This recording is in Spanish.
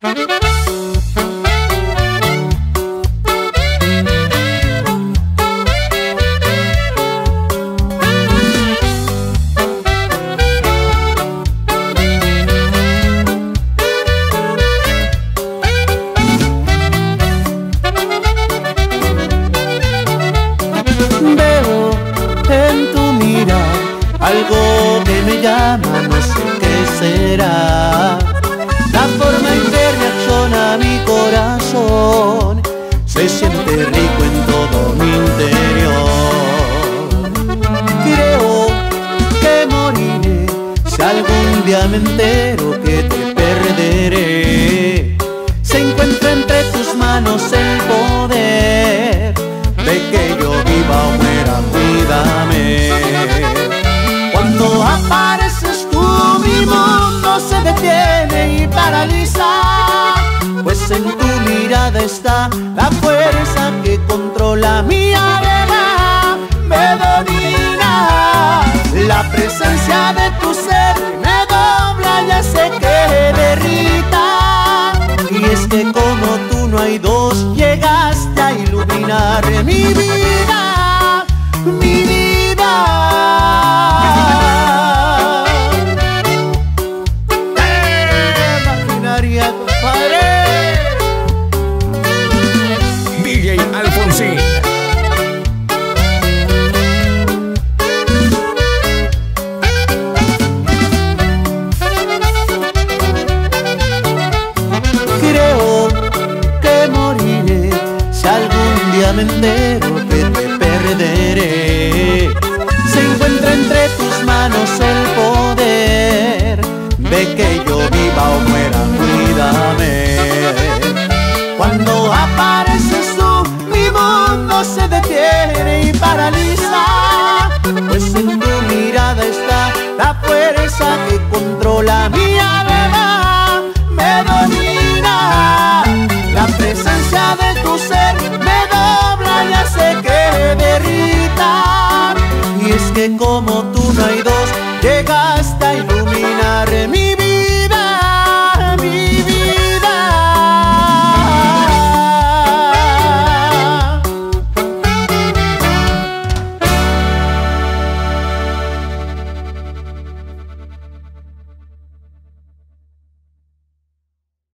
Veo en tu mirar algo que me llama, no sé qué será. La forma en que reacciona mi corazón se siente rico en todo mi interior. Creo que moriré si algún día me entero que te perderé. Se encuentra entre tus manos el poder de que yo viva o muera, cuídame. Cuando apareces tú, mi mundo se detiene y paraliza, pues en tu mirada está la fuerza que controla mi arena, me domina. La presencia de tu ser me dobla y hace que derrita. Y es que como tú no hay dos, llegaste a iluminar mi vida, mi vida. Me entero que te perderé. Se encuentra entre tus manos el poder de que yo viva o muera, cuídame. Cuando apareces tú, mi mundo se detiene y paraliza, pues en tu mirada está la fuerza que controla mi alma, me domina. La presencia de tu ser me dobla y hace que derrita. Y es que como